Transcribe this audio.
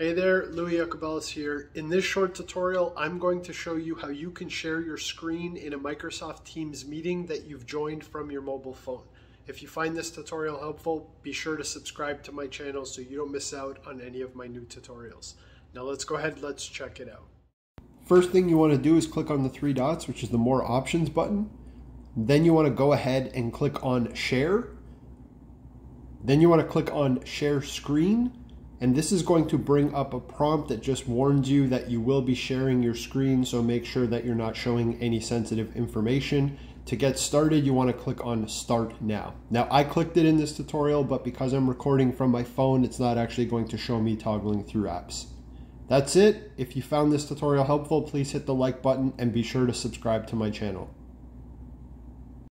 Hey there, Louis Iacobellis here. In this short tutorial, I'm going to show you how you can share your screen in a Microsoft Teams meeting that you've joined from your mobile phone. If you find this tutorial helpful, be sure to subscribe to my channel so you don't miss out on any of my new tutorials. Now let's go ahead, let's check it out. First thing you want to do is click on the three dots, which is the More Options button. Then you want to go ahead and click on Share. Then you want to click on Share Screen. And this is going to bring up a prompt that just warns you that you will be sharing your screen, so make sure that you're not showing any sensitive information. To get started, you want to click on Start Now. Now, I clicked it in this tutorial, but because I'm recording from my phone, it's not actually going to show me toggling through apps. That's it. If you found this tutorial helpful, please hit the like button and be sure to subscribe to my channel.